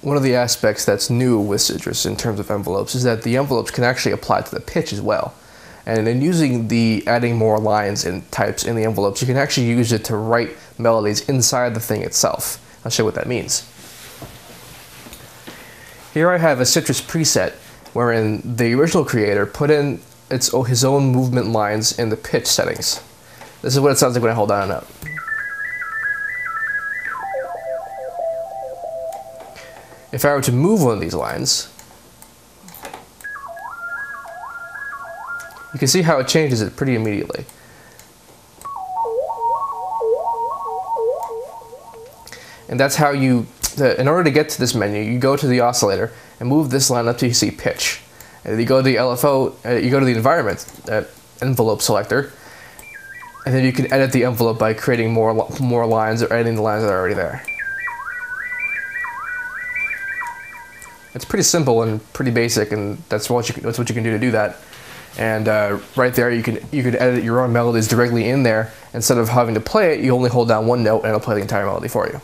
One of the aspects that's new with Sytrus in terms of envelopes is that the envelopes can actually apply to the pitch as well. And in using the adding more lines and types in the envelopes, you can actually use it to write melodies inside the thing itself. I'll show you what that means. Here I have a Sytrus preset wherein the original creator put in his own movement lines in the pitch settings. This is what it sounds like when I hold down and up. If I were to move one of these lines, you can see how it changes it pretty immediately. And that's how you, in order to get to this menu, you go to the oscillator and move this line up till you see pitch. And you go to the environment envelope selector, and then you can edit the envelope by creating more lines or adding the lines that are already there. It's pretty simple and pretty basic, and that's what you can do to do that. And right there, you can edit your own melodies directly in there. Instead of having to play it, you only hold down one note, and it'll play the entire melody for you.